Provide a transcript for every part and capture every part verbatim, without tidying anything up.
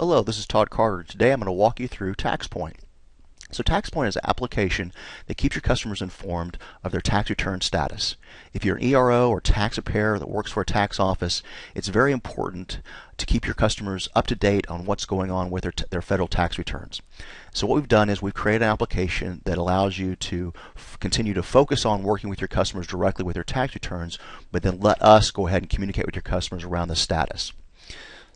Hello, this is Todd Carter. Today I'm going to walk you through TaxPoint. So TaxPoint is an application that keeps your customers informed of their tax return status. If you're an E R O or tax preparer that works for a tax office, it's very important to keep your customers up to date on what's going on with their, t their federal tax returns. So what we've done is we've created an application that allows you to f continue to focus on working with your customers directly with their tax returns, but then let us go ahead and communicate with your customers around the status.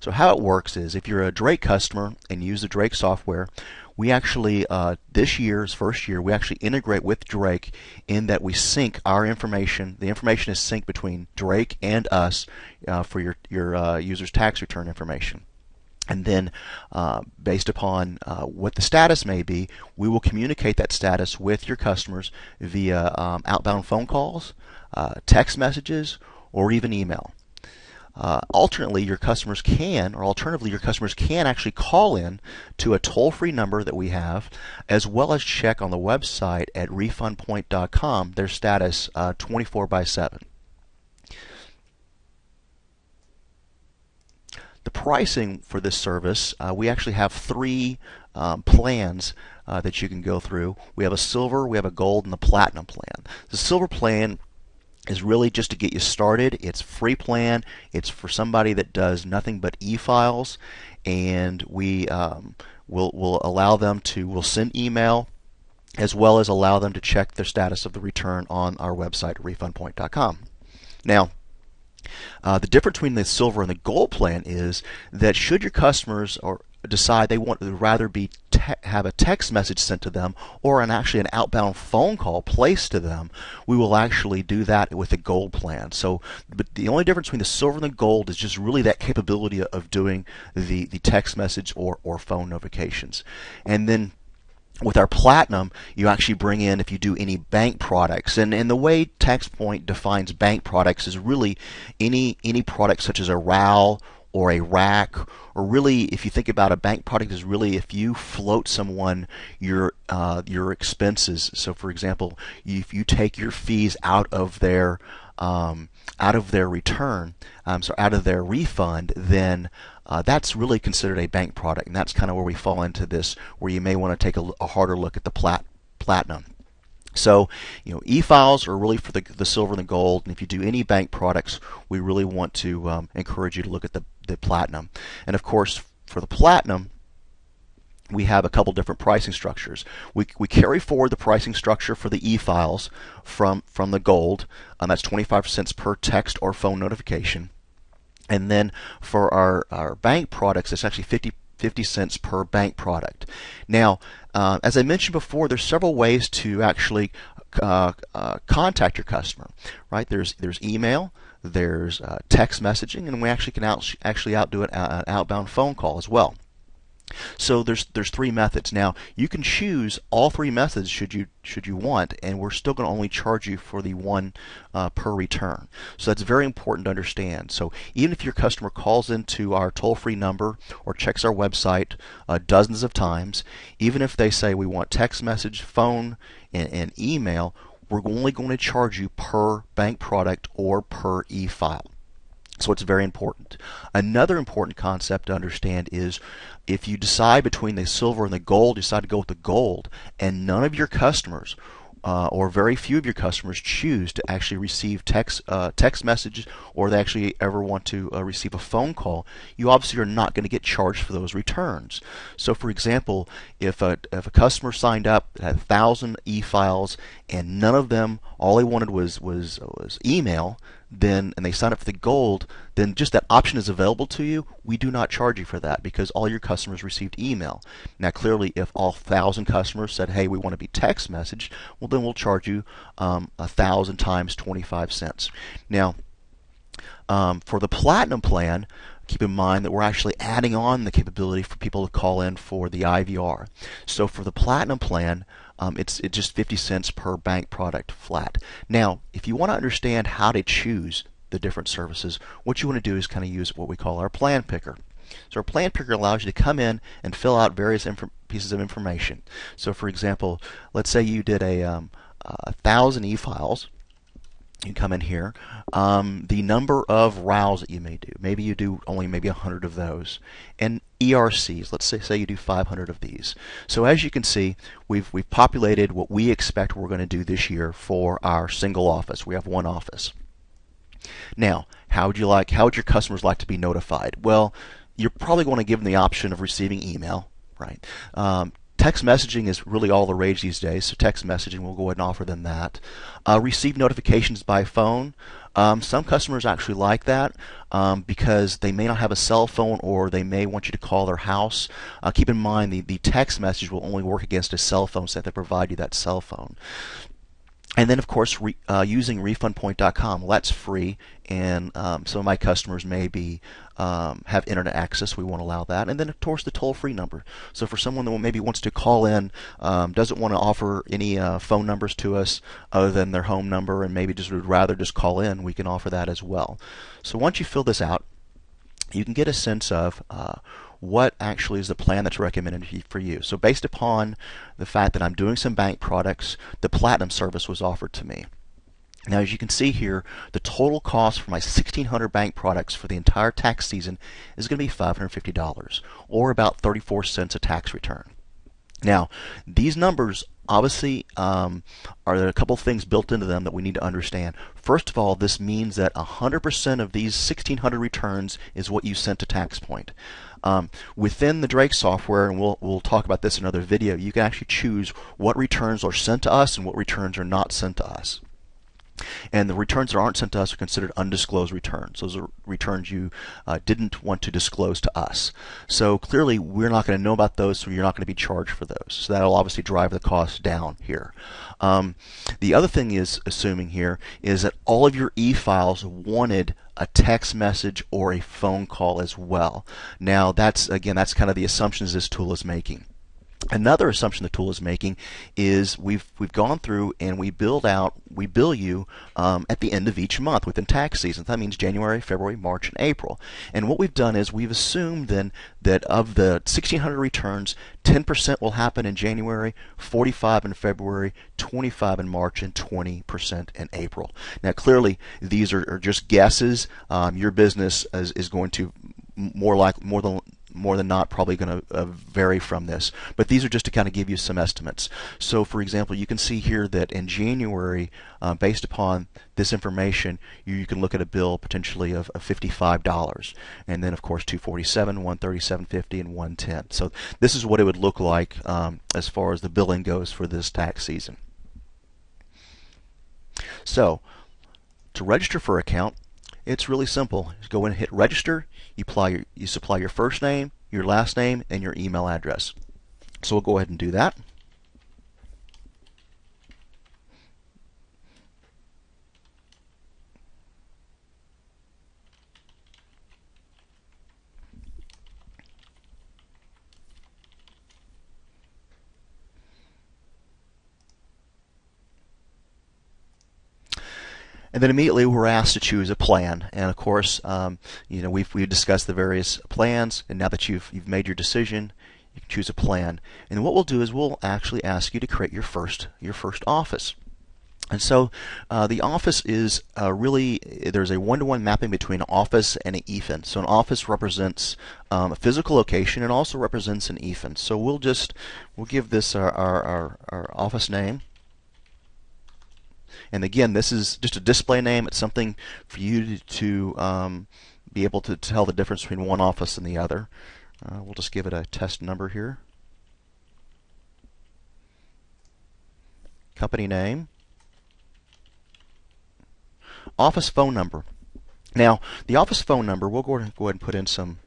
So how it works is if you're a Drake customer and use the Drake software, we actually, uh, this year's first year, we actually integrate with Drake in that we sync our information. The information is synced between Drake and us uh, for your, your uh, user's tax return information. And then uh, based upon uh, what the status may be, we will communicate that status with your customers via um, outbound phone calls, uh, text messages, or even email. Uh, alternately, your customers can, or alternatively, your customers can actually call in to a toll-free number that we have, as well as check on the website at refund point dot com their status uh, twenty-four by seven. The pricing for this service, uh, we actually have three um, plans uh, that you can go through. We have a silver, we have a gold, and the platinum plan. The silver plan is really just to get you started. It's free plan. It's for somebody that does nothing but e-files, and we um, will will allow them to will send email, as well as allow them to check their status of the return on our website refund point dot com. Now, uh, the difference between the silver and the gold plan is that should your customers or decide they want to rather be te have a text message sent to them or an actually an outbound phone call placed to them, we will actually do that with the gold plan. So, but the only difference between the silver and the gold is just really that capability of doing the, the text message or, or phone notifications. And then with our platinum, you actually bring in if you do any bank products, and and the way TaxPoint defines bank products is really any any product such as a R A L or a rack, or really, if you think about a bank product, is really if you float someone your uh, your expenses. So, for example, if you take your fees out of their um, out of their return, um, so out of their refund, then uh, that's really considered a bank product, and that's kind of where we fall into this, where you may want to take a, a harder look at the plat platinum. So, you know, e-files are really for the, the silver and the gold, and if you do any bank products, we really want to um, encourage you to look at the, the platinum. And of course, for the platinum, we have a couple different pricing structures. We, we carry forward the pricing structure for the e-files from, from the gold, and that's twenty-five cents per text or phone notification. And then for our, our bank products, it's actually fifty cents per bank product. Now, uh, as I mentioned before, there's several ways to actually uh, uh, contact your customer, right? There's there's email, there's uh, text messaging, and we actually can out, actually outdo it, uh, an outbound phone call as well. So there's there's three methods. Now you can choose all three methods should you should you want, and we're still going to only charge you for the one uh, per return. So that's very important to understand. So even if your customer calls into our toll-free number or checks our website uh, dozens of times, even if they say we want text message, phone, and, and email, we're only going to charge you per bank product or per e-file. So it's very important. Another important concept to understand is if you decide between the silver and the gold, you decide to go with the gold, and none of your customers uh, or very few of your customers choose to actually receive text uh, text messages, or they actually ever want to uh, receive a phone call, you obviously are not going to get charged for those returns. So for example, if a, if a customer signed up, had one thousand e-files, and none of them, all they wanted was, was, was email, then and they sign up for the gold, then just that option is available to you. We do not charge you for that because all your customers received email. Now clearly, if all thousand customers said, hey, we want to be text messaged, well then we'll charge you um, a thousand times twenty-five cents. Now um, for the platinum plan, keep in mind that we're actually adding on the capability for people to call in for the I V R. So for the platinum plan, Um, it's, it's just fifty cents per bank product flat. Now, if you want to understand how to choose the different services, what you want to do is kind of use what we call our plan picker. So our plan picker allows you to come in and fill out various pieces of information. So for example, let's say you did a um, uh, one thousand e-files, you come in here, um, the number of R A Ls that you may do. Maybe you do only maybe one hundred of those. And E R Cs, let's say, say you do five hundred of these. So as you can see, we've, we've populated what we expect we're going to do this year for our single office. We have one office. Now, how would you like, how would your customers like to be notified? Well, you're probably going to give them the option of receiving email, right? Um, Text messaging is really all the rage these days, so text messaging, we'll go ahead and offer them that. Uh, receive notifications by phone. Um, some customers actually like that um, because they may not have a cell phone or they may want you to call their house. Uh, keep in mind the, the text message will only work against a cell phone, so they have to provide you that cell phone. And then, of course, re, uh, using refund point dot com, well, that's free, and um, some of my customers may be, um, have internet access. We won't allow that. And then, of course, the toll-free number. So for someone that maybe wants to call in, um, doesn't want to offer any uh, phone numbers to us other than their home number and maybe just would rather just call in, we can offer that as well. So once you fill this out, you can get a sense of uh, what actually is the plan that's recommended for you. So based upon the fact that I'm doing some bank products, the Platinum service was offered to me. Now, as you can see here, the total cost for my sixteen hundred bank products for the entire tax season is going to be five hundred fifty dollars, or about thirty-four cents a tax return. Now, these numbers obviously um, are there a couple things built into them that we need to understand. First of all, this means that one hundred percent of these sixteen hundred returns is what you sent to TaxPoint. Um, within the Drake software, and we'll, we'll talk about this in another video, you can actually choose what returns are sent to us and what returns are not sent to us. And the returns that aren't sent to us are considered undisclosed returns. Those are returns you uh, didn't want to disclose to us. So clearly we're not going to know about those, so you're not going to be charged for those. So that will obviously drive the cost down here. Um, the other thing is assuming here is that all of your e-files wanted a text message or a phone call as well. Now that's, again, that's kind of the assumptions this tool is making. Another assumption the tool is making is we've we've gone through and we build out we bill you um, at the end of each month within tax season. That means January, February, March, and April. And what we've done is we've assumed then that of the sixteen hundred returns, ten percent will happen in January, forty-five percent in February, twenty-five percent in March, and twenty percent in April. Now, clearly, these are, are just guesses. Um, your business is is going to more like more than more than not probably going to uh, vary from this, but these are just to kind of give you some estimates. So for example, you can see here that in January, uh, based upon this information, you, you can look at a bill potentially of, of fifty-five dollars, and then of course two forty-seven, one thirty-seven fifty, and one ten. So this is what it would look like um, as far as the billing goes for this tax season. So to register for an account, it's really simple. Just go in and hit register. You apply your, you supply your first name, your last name, and your email address. So we'll go ahead and do that. And then immediately we're asked to choose a plan, and of course, um, you know, we've we've discussed the various plans, and now that you've you've made your decision, you can choose a plan. And what we'll do is we'll actually ask you to create your first your first office. And so, uh, the office is uh, really, there's a one-to-one mapping between an office and an E F I N. So an office represents um, a physical location and also represents an E F I N. So we'll just we'll give this our our, our, our office name. And again, this is just a display name. It's something for you to um, be able to tell the difference between one office and the other. Uh, we'll just give it a test number here. Company name. Office phone number. Now, the office phone number, we'll go ahead and put in some.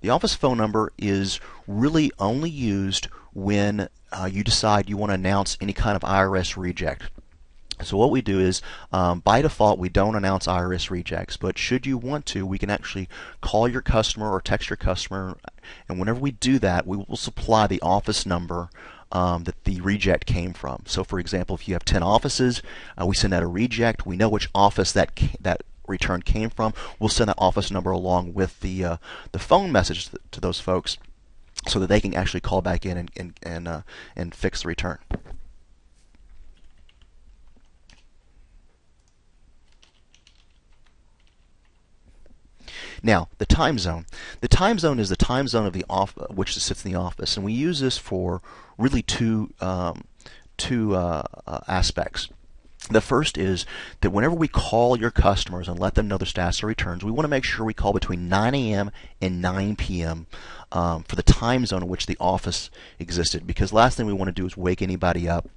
The office phone number is really only used when uh, you decide you want to announce any kind of I R S reject. So what we do is, um, by default, we don't announce I R S rejects, but should you want to, we can actually call your customer or text your customer, and whenever we do that, we will supply the office number Um, that the reject came from. So for example, if you have ten offices, uh, we send out a reject, we know which office that that return came from, we'll send that office number along with the uh, the phone message th to those folks so that they can actually call back in and, and, and, uh, and fix the return. Now, the time zone. The time zone is the time zone of the off which sits in the office, and we use this for really two um, two uh, aspects. The first is that whenever we call your customers and let them know their status of returns, we want to make sure we call between nine A M and nine P M Um, for the time zone in which the office existed, because last thing we want to do is wake anybody up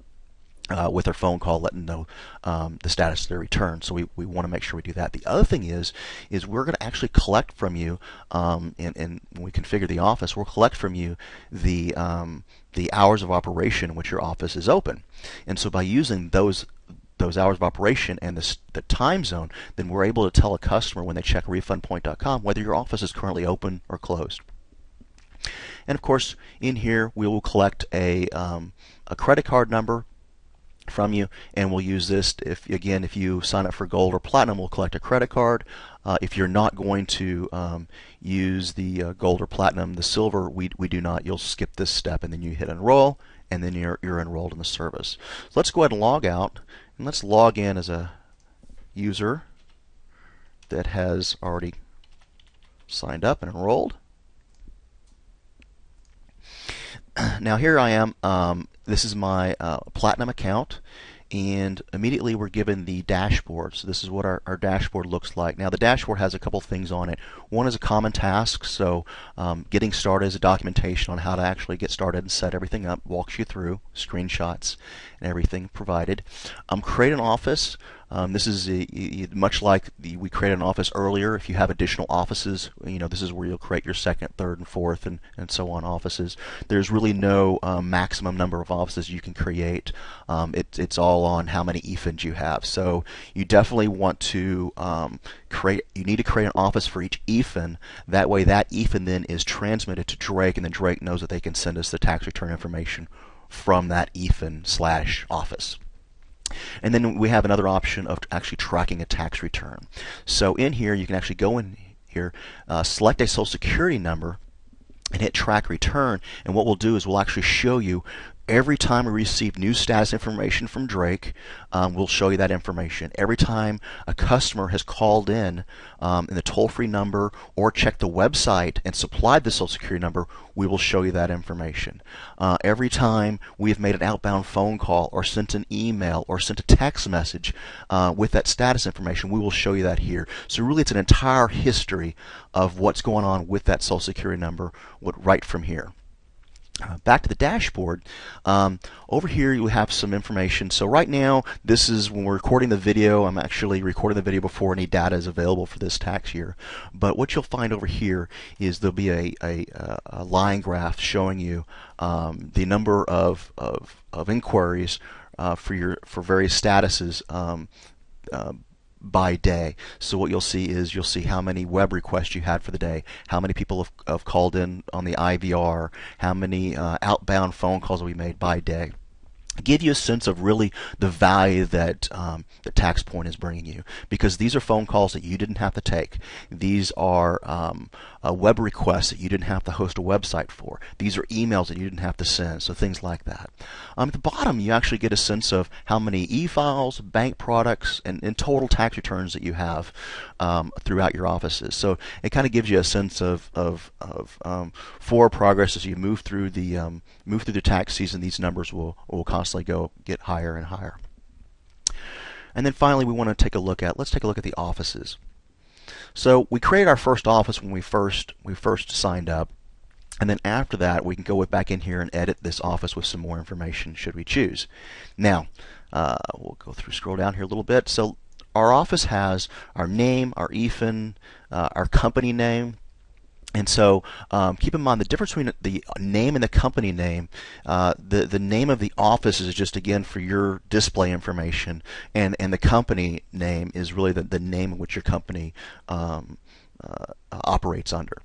uh, with their phone call letting them know um, the status of their return. So we, we want to make sure we do that. The other thing is, is we're going to actually collect from you, um, and, and when we configure the office, we'll collect from you the um, the hours of operation in which your office is open. And so by using those those hours of operation and the, the time zone, then we're able to tell a customer when they check refund point dot com whether your office is currently open or closed. And of course, in here we will collect a, um, a credit card number from you, and we'll use this if, again, if you sign up for gold or platinum, we'll collect a credit card. Uh, if you're not going to um, use the uh, gold or platinum, the silver, we, we do not. You'll skip this step, and then you hit enroll, and then you're, you're enrolled in the service. So let's go ahead and log out, and let's log in as a user that has already signed up and enrolled. Now here I am. Um, this is my uh, Platinum account, and immediately we're given the dashboard. So this is what our, our dashboard looks like. Now the dashboard has a couple things on it. One is a common task, so um, getting started is a documentation on how to actually get started and set everything up, walks you through, screenshots and everything provided. Um, create an office. Um, this is a, a, much like the, we created an office earlier. If you have additional offices, you know, this is where you'll create your second, third, and fourth, and, and so on offices. There's really no um, maximum number of offices you can create. Um, it, it's all on how many E F I Ns you have. So you definitely want to um, create, you need to create an office for each E F I N. That way that E F I N then is transmitted to Drake, and then Drake knows that they can send us the tax return information from that E F I N slash office. And then we have another option of actually tracking a tax return. So in here, you can actually go in here, uh, select a Social Security number, and hit track return. And what we'll do is we'll actually show you every time we receive new status information from Drake, um, we'll show you that information. Every time a customer has called in um, in the toll-free number or checked the website and supplied the Social Security number, we will show you that information. Uh, every time we have made an outbound phone call or sent an email or sent a text message uh, with that status information, we will show you that here. So really it's an entire history of what's going on with that Social Security number right from here. Uh, back to the dashboard. Um, over here you have some information. So right now, this is when we're recording the video. I'm actually recording the video before any data is available for this tax year. But what you'll find over here is there'll be a, a, a line graph showing you um, the number of, of, of inquiries uh, for your for various statuses um, uh, by day. So what you'll see is you'll see how many web requests you had for the day, how many people have, have called in on the I V R, how many uh, outbound phone calls we made by day. Give you a sense of really the value that um, the TaxPoint is bringing you, because these are phone calls that you didn't have to take. These are um, uh, web requests that you didn't have to host a website for. These are emails that you didn't have to send, so things like that. Um, at the bottom, you actually get a sense of how many e-files, bank products, and, and total tax returns that you have um, throughout your offices. So it kind of gives you a sense of, of, of um, forward progress as you move through the um, move through the tax season. These numbers will will constantly go get higher and higher. And then finally, we want to take a look at let's take a look at the offices. So we created our first office when we first we first signed up, and then after that we can go back in here and edit this office with some more information should we choose. Now uh, we'll go through, scroll down here a little bit. So our office has our name, our E F I N, uh, our company name. And so um, keep in mind the difference between the name and the company name. Uh, the, the name of the office is just, again, for your display information, and, and the company name is really the, the name in which your company um, uh, operates under.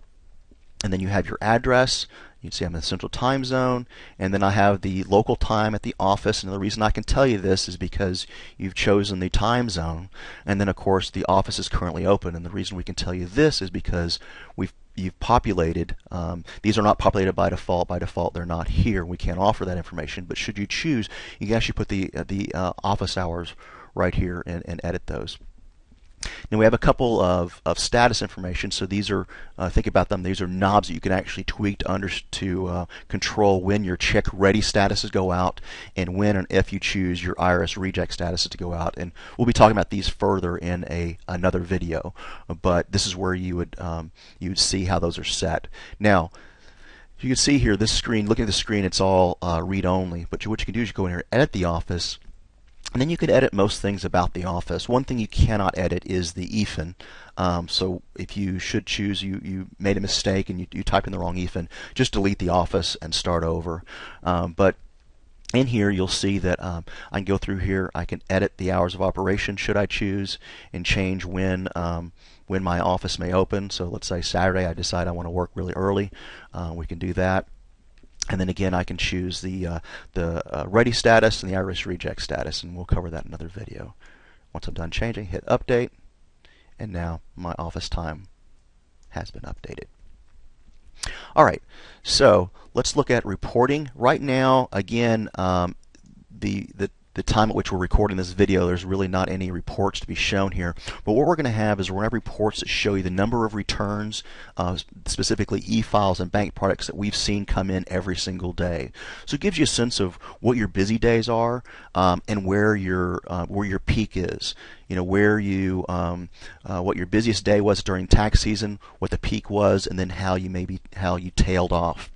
And then you have your address. You can see I'm in the central time zone, and then I have the local time at the office, and the reason I can tell you this is because you've chosen the time zone, and then of course the office is currently open, and the reason we can tell you this is because we've you've populated, um, these are not populated by default, by default they're not here, we can't offer that information, but should you choose, you can actually put the, uh, the uh, office hours right here and, and edit those. Now we have a couple of, of status information. So these are, uh, think about them, these are knobs that you can actually tweak to, under, to uh, control when your check ready statuses go out and when and if you choose your I R S reject statuses to go out. And we'll be talking about these further in a another video. But this is where you would um, you would see how those are set. Now, you can see here this screen, looking at the screen, it's all uh, read-only. But what you can do is you go in here and edit the office. And then you could edit most things about the office. One thing you cannot edit is the E F I N. Um, so if you should choose, you, you made a mistake and you, you typed in the wrong E F I N, just delete the office and start over. Um, but in here you'll see that um, I can go through here, I can edit the hours of operation should I choose, and change when um, when my office may open. So let's say Saturday I decide I want to work really early, uh, we can do that. And then again, I can choose the uh, the uh, ready status and the I R S reject status, and we'll cover that in another video. Once I'm done changing, hit update, and now my office time has been updated. All right, so let's look at reporting. Right now, again, um, the the the time at which we're recording this video, there's really not any reports to be shown here. But what we're going to have is we're going to have reports that show you the number of returns, uh, specifically e-files and bank products that we've seen come in every single day. So it gives you a sense of what your busy days are um, and where your uh, where your peak is. You know, where you um, uh, what your busiest day was during tax season, what the peak was, and then how you maybe how you tailed off.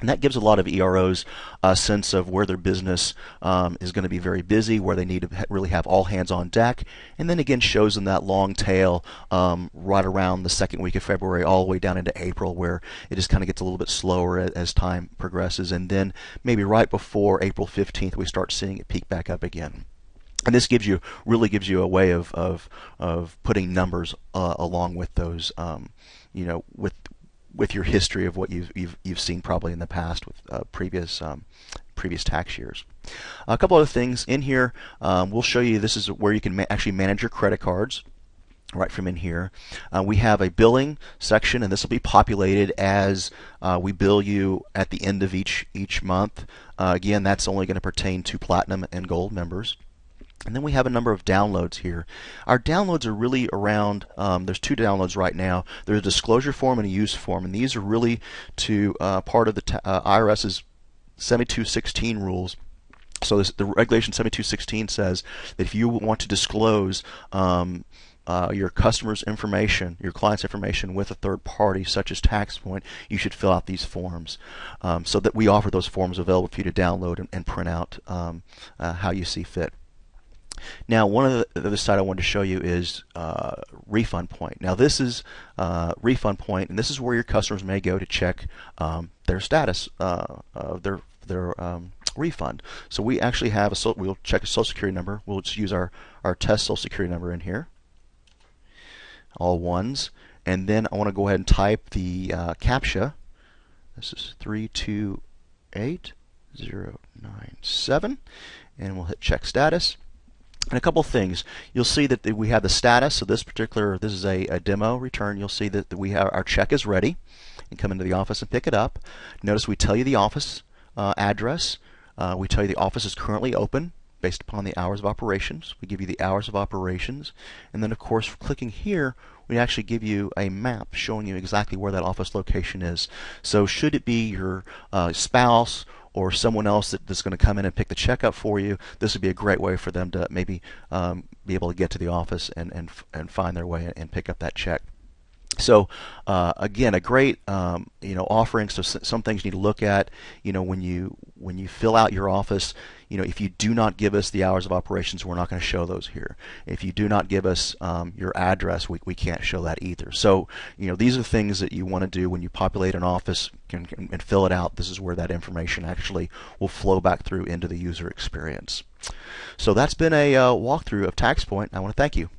And that gives a lot of E R Os a sense of where their business um, is going to be very busy, where they need to really have all hands on deck, and then again shows them that long tail um, right around the second week of February all the way down into April, where it just kind of gets a little bit slower as time progresses, and then maybe right before April fifteenth we start seeing it peak back up again. And this gives you really gives you a way of of, of putting numbers uh, along with those, um, you know, with with your history of what you've you've you've seen probably in the past with uh, previous um, previous tax years. A couple other things in here. Um, we'll show you this is where you can ma actually manage your credit cards right from in here. Uh, we have a billing section, and this will be populated as uh, we bill you at the end of each each month. Uh, again, that's only going to pertain to Platinum and Gold members. And then we have a number of downloads here. Our downloads are really around, um, there's two downloads right now. There's a disclosure form and a use form, and these are really to uh, part of the uh, IRS's seventy-two sixteen rules. So this, the regulation seventy-two sixteen says that if you want to disclose um, uh, your customer's information, your client's information with a third party such as TaxPoint, you should fill out these forms. Um, so that we offer those forms available for you to download and, and print out um, uh, how you see fit. Now, one of the other side I wanted to show you is uh, Refund Point. Now, this is uh, Refund Point, and this is where your customers may go to check um, their status of uh, uh, their their um, refund. So we actually have a so we'll check a Social Security number. We'll just use our our test Social Security number in here, all ones, and then I want to go ahead and type the uh, CAPTCHA. This is three two eight zero nine seven, and we'll hit check status. And a couple things, you'll see that we have the status. So this particular, this is a, a demo return. You'll see that we have our check is ready, and come into the office and pick it up. Notice we tell you the office uh, address. Uh, we tell you the office is currently open based upon the hours of operations. We give you the hours of operations, and then of course, clicking here, we actually give you a map showing you exactly where that office location is. So should it be your uh, spouse or someone else that, that's going to come in and pick the check up for you, this would be a great way for them to maybe um, be able to get to the office and and, and find their way and pick up that check. So uh, again, a great um, you know offering. So some things you need to look at. You know when you when you fill out your office, you know if you do not give us the hours of operations, we're not going to show those here. If you do not give us um, your address, we we can't show that either. So you know these are things that you want to do when you populate an office and, and fill it out. This is where that information actually will flow back through into the user experience. So that's been a uh, walkthrough of TaxPoint. I want to thank you.